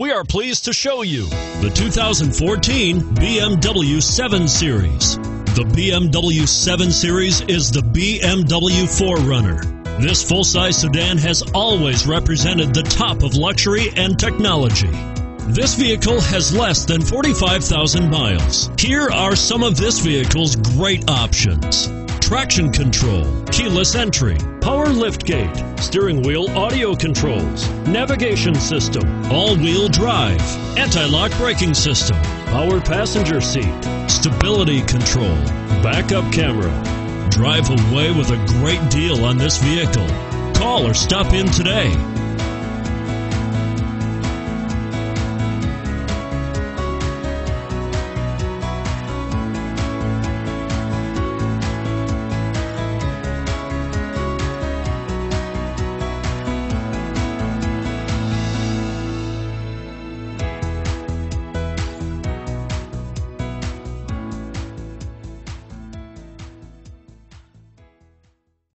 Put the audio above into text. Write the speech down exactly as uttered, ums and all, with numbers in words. We are pleased to show you the two thousand fourteen B M W seven Series. The B M W seven Series is the B M W four runner. This full-size sedan has always represented the top of luxury and technology. This vehicle has less than forty-five thousand miles. Here are some of this vehicle's great options: traction control, keyless entry, power liftgate, steering wheel audio controls, navigation system, all-wheel drive, anti-lock braking system, power passenger seat, stability control, backup camera. Drive away with a great deal on this vehicle. Call or stop in today.